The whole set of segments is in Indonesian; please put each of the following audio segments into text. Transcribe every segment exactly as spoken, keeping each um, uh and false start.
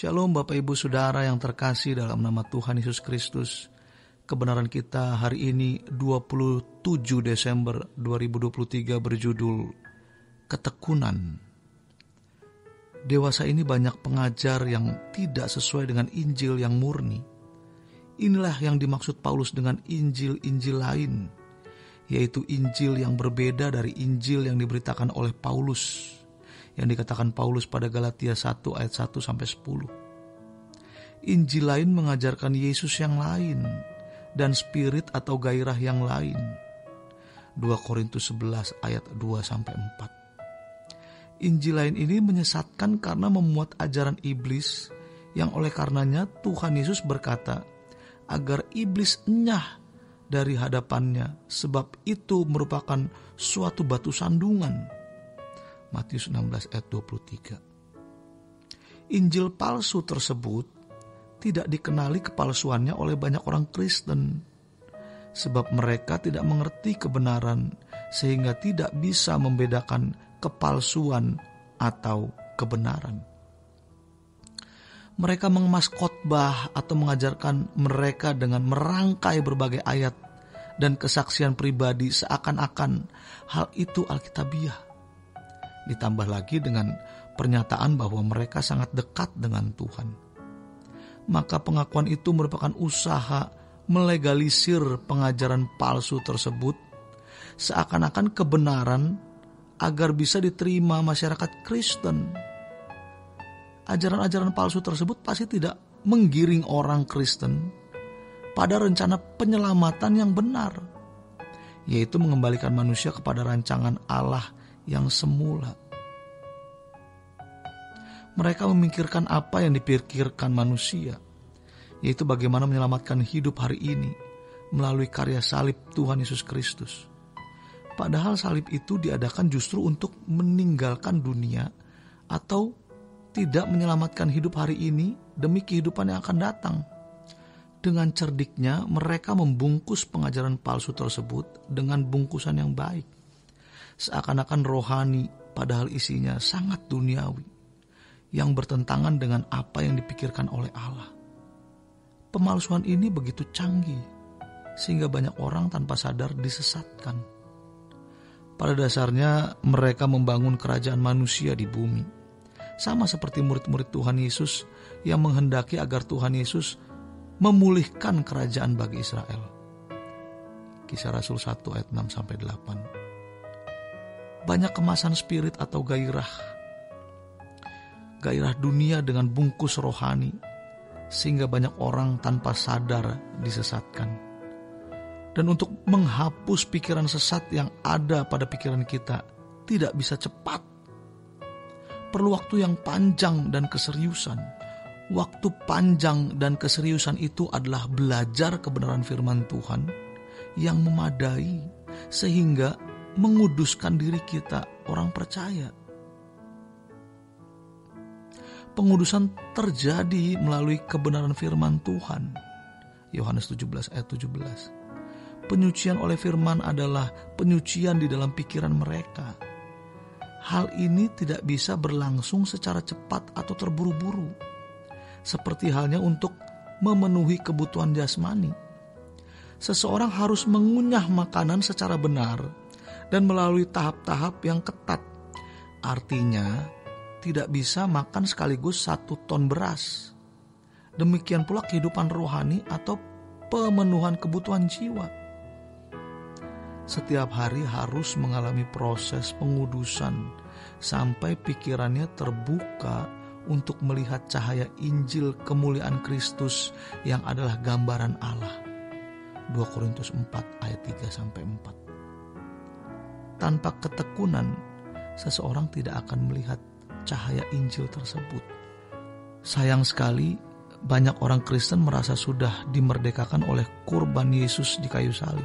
Shalom Bapak Ibu Saudara yang terkasih dalam nama Tuhan Yesus Kristus. Kebenaran kita hari ini dua puluh tujuh Desember dua ribu dua puluh tiga berjudul Ketekunan. Dewasa ini banyak pengajar yang tidak sesuai dengan Injil yang murni. Inilah yang dimaksud Paulus dengan Injil-Injil lain, yaitu Injil yang berbeda dari Injil yang diberitakan oleh Paulus, yang dikatakan Paulus pada Galatia satu ayat satu sampai sepuluh. Injil lain mengajarkan Yesus yang lain dan spirit atau gairah yang lain. dua Korintus sebelas ayat dua sampai empat. Injil lain ini menyesatkan karena memuat ajaran iblis yang oleh karenanya Tuhan Yesus berkata agar iblis enyah dari hadapannya, sebab itu merupakan suatu batu sandungan. Matius enam belas ayat dua puluh tiga. Injil palsu tersebut tidak dikenali kepalsuannya oleh banyak orang Kristen, sebab mereka tidak mengerti kebenaran sehingga tidak bisa membedakan kepalsuan atau kebenaran. Mereka mengemas khotbah atau mengajarkan mereka dengan merangkai berbagai ayat dan kesaksian pribadi, seakan-akan hal itu alkitabiah. Ditambah lagi dengan pernyataan bahwa mereka sangat dekat dengan Tuhan. Maka pengakuan itu merupakan usaha melegalisir pengajaran palsu tersebut, seakan-akan kebenaran agar bisa diterima masyarakat Kristen. Ajaran-ajaran palsu tersebut pasti tidak menggiring orang Kristen pada rencana penyelamatan yang benar, yaitu mengembalikan manusia kepada rancangan Allah yang semula. Mereka memikirkan apa yang dipikirkan manusia, yaitu bagaimana menyelamatkan hidup hari ini melalui karya salib Tuhan Yesus Kristus. Padahal salib itu diadakan justru untuk meninggalkan dunia atau tidak menyelamatkan hidup hari ini demi kehidupan yang akan datang. Dengan cerdiknya mereka membungkus pengajaran palsu tersebut dengan bungkusan yang baik, seakan-akan rohani padahal isinya sangat duniawi yang bertentangan dengan apa yang dipikirkan oleh Allah. Pemalsuan ini begitu canggih sehingga banyak orang tanpa sadar disesatkan. Pada dasarnya mereka membangun kerajaan manusia di bumi, sama seperti murid-murid Tuhan Yesus yang menghendaki agar Tuhan Yesus memulihkan kerajaan bagi Israel. Kisah Rasul satu ayat enam sampai delapan. Banyak kemasan spirit atau gairah Gairah dunia dengan bungkus rohani, sehingga banyak orang tanpa sadar disesatkan. Dan untuk menghapus pikiran sesat yang ada pada pikiran kita tidak bisa cepat. Perlu waktu yang panjang dan keseriusan. Waktu panjang dan keseriusan itu adalah belajar kebenaran firman Tuhan yang memadai, sehingga menguduskan diri kita, orang percaya. Pengudusan terjadi melalui kebenaran firman Tuhan. Yohanes tujuh belas ayat tujuh belas. Penyucian oleh firman adalah penyucian di dalam pikiran mereka. Hal ini tidak bisa berlangsung secara cepat atau terburu-buru, seperti halnya untuk memenuhi kebutuhan jasmani. Seseorang harus mengunyah makanan secara benar dan melalui tahap-tahap yang ketat. Artinya, tidak bisa makan sekaligus satu ton beras. Demikian pula kehidupan rohani atau pemenuhan kebutuhan jiwa. Setiap hari harus mengalami proses pengudusan sampai pikirannya terbuka untuk melihat cahaya Injil kemuliaan Kristus yang adalah gambaran Allah. dua Korintus empat ayat tiga sampai empat. Tanpa ketekunan, seseorang tidak akan melihat cahaya Injil tersebut. Sayang sekali, banyak orang Kristen merasa sudah dimerdekakan oleh korban Yesus di kayu salib.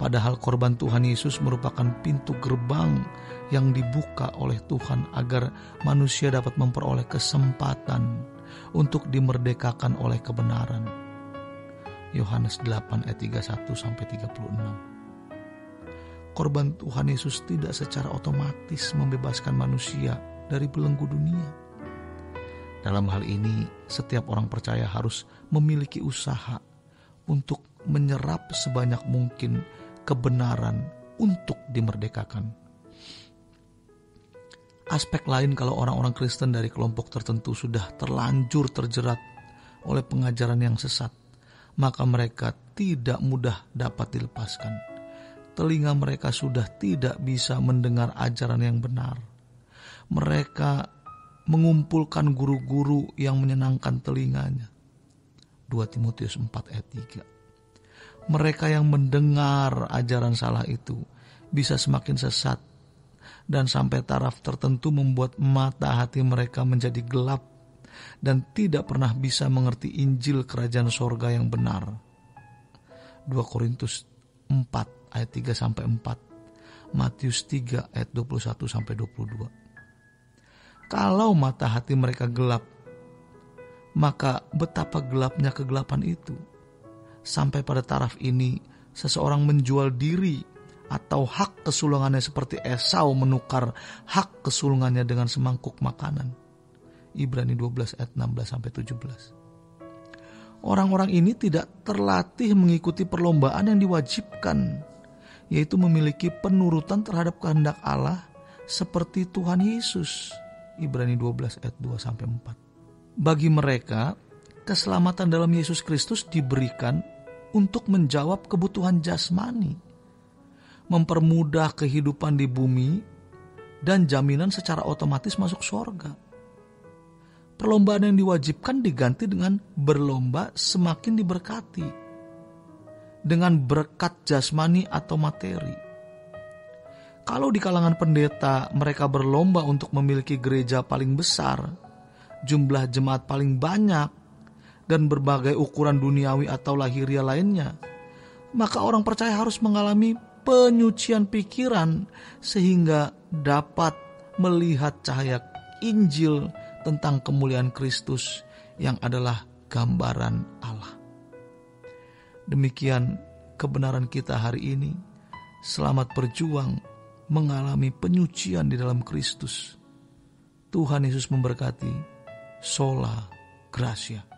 Padahal korban Tuhan Yesus merupakan pintu gerbang yang dibuka oleh Tuhan agar manusia dapat memperoleh kesempatan untuk dimerdekakan oleh kebenaran. Yohanes delapan ayat tiga puluh satu sampai tiga puluh enam. Korban Tuhan Yesus tidak secara otomatis membebaskan manusia dari belenggu dunia. Dalam hal ini, setiap orang percaya harus memiliki usaha untuk menyerap sebanyak mungkin kebenaran untuk dimerdekakan. Aspek lain, kalau orang-orang Kristen dari kelompok tertentu sudah terlanjur terjerat oleh pengajaran yang sesat, maka mereka tidak mudah dapat dilepaskan. Telinga mereka sudah tidak bisa mendengar ajaran yang benar. Mereka mengumpulkan guru-guru yang menyenangkan telinganya. dua Timotius empat ayat tiga. Mereka yang mendengar ajaran salah itu bisa semakin sesat, dan sampai taraf tertentu membuat mata hati mereka menjadi gelap dan tidak pernah bisa mengerti Injil kerajaan sorga yang benar. dua Korintus empat ayat tiga sampai empat, Matius tiga ayat dua puluh satu sampai dua puluh dua. Kalau mata hati mereka gelap, maka betapa gelapnya kegelapan itu. Sampai pada taraf ini, seseorang menjual diri atau hak kesulungannya seperti Esau menukar hak kesulungannya dengan semangkuk makanan. Ibrani dua belas ayat enam belas sampai tujuh belas. Orang-orang ini tidak terlatih mengikuti perlombaan yang diwajibkan, yaitu memiliki penurutan terhadap kehendak Allah seperti Tuhan Yesus. Ibrani dua belas ayat dua sampai empat. Bagi mereka, keselamatan dalam Yesus Kristus diberikan untuk menjawab kebutuhan jasmani, mempermudah kehidupan di bumi, dan jaminan secara otomatis masuk surga. Perlombaan yang diwajibkan diganti dengan berlomba semakin diberkati dengan berkat jasmani atau materi. Kalau di kalangan pendeta mereka berlomba untuk memiliki gereja paling besar, jumlah jemaat paling banyak, dan berbagai ukuran duniawi atau lahiriah lainnya, maka orang percaya harus mengalami penyucian pikiran sehingga dapat melihat cahaya Injil tentang kemuliaan Kristus yang adalah gambaran Allah. Demikian kebenaran kita hari ini. Selamat berjuang mengalami penyucian di dalam Kristus. Tuhan Yesus memberkati. Sola Gratia.